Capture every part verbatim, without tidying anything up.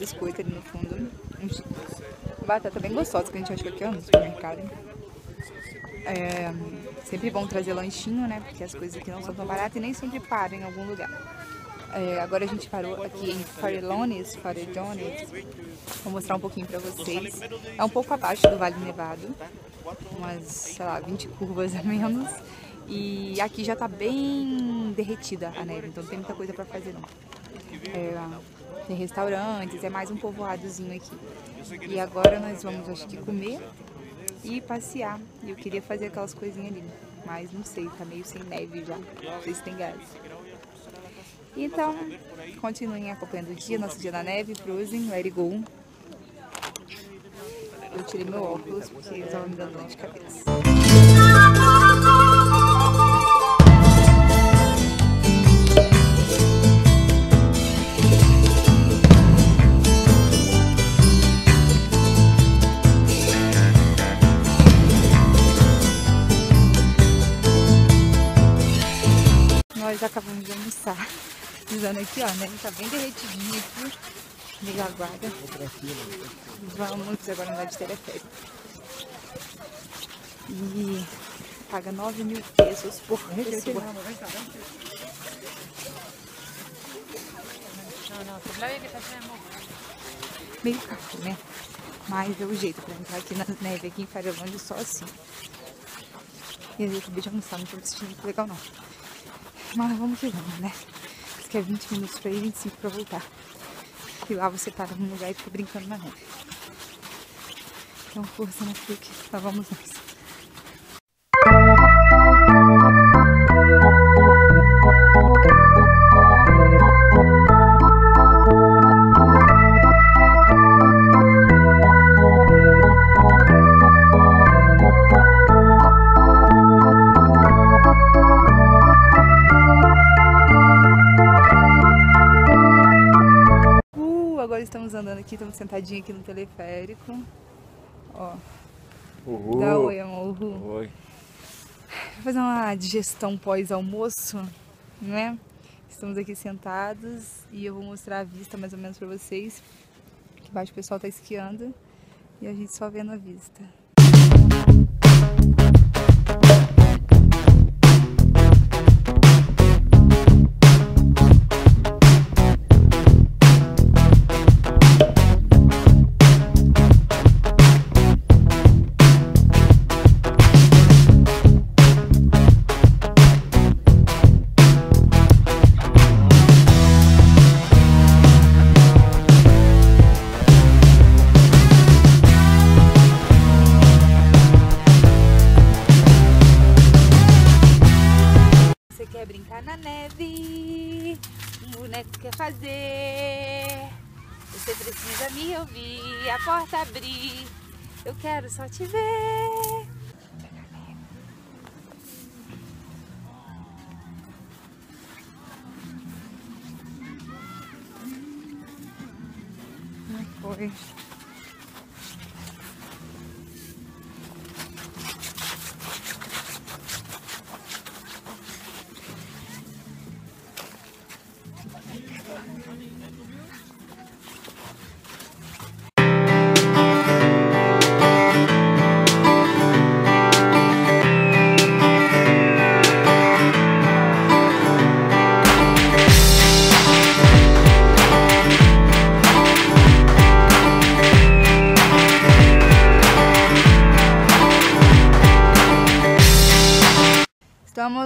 biscoito ali no fundo. Batata bem gostosa que a gente achou aqui, ó, no supermercado. É sempre bom trazer lanchinho, né? Porque as coisas aqui não são tão baratas e nem sempre param em algum lugar. É, agora a gente parou aqui em Farellones, Farellones. Vou mostrar um pouquinho pra vocês. É um pouco abaixo do Vale Nevado, umas, sei lá, vinte curvas a menos. E aqui já tá bem derretida a neve, então não tem muita coisa pra fazer não. É, tem restaurantes, é mais um povoadozinho aqui. E agora nós vamos, acho que, comer e passear. E eu queria fazer aquelas coisinhas ali, mas não sei, tá meio sem neve já. Não sei se tem gás. Então, continuem acompanhando o dia, nosso dia na neve, Frozen, let it go. Eu tirei meu óculos porque eu tava me dando dor de cabeça. Nós acabamos de almoçar. Pisando aqui, ó, né? Tá bem derretidinho aqui. Liga a guarda. Vamos agora andar de teleférico. E paga nove mil pesos por pessoa. Meio caro, né? Mas é o jeito pra entrar aqui na neve, aqui em Farellones, só assim. E eu acabei de almoçar, não tô me sentindo muito legal, não. Mas vamos que vamos, né? Que é vinte minutos pra ir, vinte e cinco pra voltar. E lá você para num lugar e fica brincando na neve. Então força na que lá vamos nós. Estamos andando aqui, estamos sentadinhos aqui no teleférico. Ó. Uhul. Dá oi, amor. Uhul. Oi. Vou fazer uma digestão pós-almoço, né? Estamos aqui sentados e eu vou mostrar a vista mais ou menos pra vocês. Aqui embaixo o pessoal tá esquiando e a gente só vendo a vista. Na neve, um boneco quer fazer. Você precisa me ouvir, a porta abrir. Eu quero só te ver. Não foi.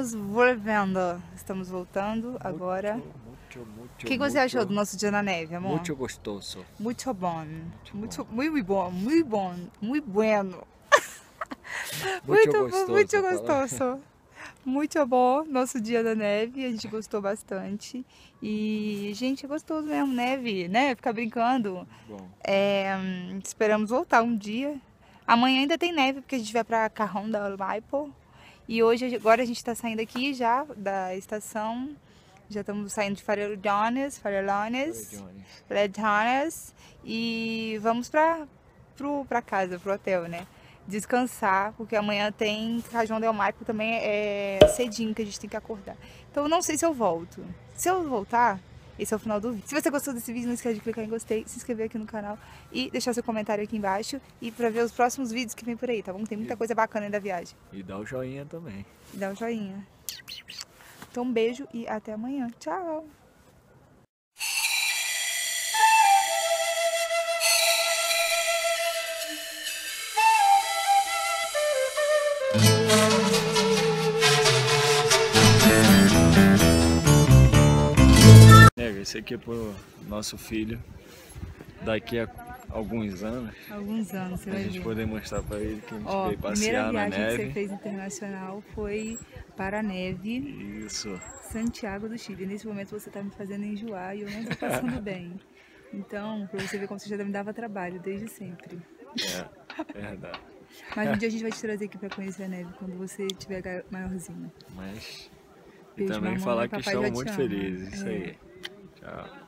Estamos voltando, estamos voltando agora. Muito, muito, muito, o que você muito, achou do nosso dia na neve, amor? Muito gostoso. Muito bom. Muito, muito, muito bom, muito bom, muito bueno. Muito, muito gostoso. Muito gostoso. Muito bom nosso dia da neve, a gente gostou bastante. E, gente, é gostoso mesmo, neve, né? Ficar brincando. Bom. É, esperamos voltar um dia. Amanhã ainda tem neve, porque a gente vai para Cajón del Maipo. E hoje, agora a gente tá saindo aqui já da estação, já estamos saindo de Farellones, Farellones, Farellones, e vamos pra, pro, pra casa, pro hotel, né? Descansar, porque amanhã tem Cajón del Maipo também, é cedinho que a gente tem que acordar. Então não sei se eu volto. Se eu voltar, Esse é o final do vídeo. Se você gostou desse vídeo, não esquece de clicar em gostei, se inscrever aqui no canal e deixar seu comentário aqui embaixo e pra ver os próximos vídeos que vem por aí, tá bom? Tem muita coisa bacana aí da viagem. E dá o joinha também. E dá o joinha. Então um beijo e até amanhã. Tchau! Esse aqui é pro nosso filho, daqui a alguns anos, alguns anos você vai a gente ver. Poder mostrar para ele que a gente Ó, veio passear na neve. A primeira viagem que você fez internacional foi para a neve, Isso. Santiago do Chile. Nesse momento você está me fazendo enjoar e eu não estou passando bem. Então, para você ver como você já me dava trabalho desde sempre. É, é verdade. Mas um dia a gente vai te trazer aqui para conhecer a neve, quando você tiver maiorzinho. Mas, e Beijo, também mamãe, falar que estão muito felizes, isso é. aí. Tchau.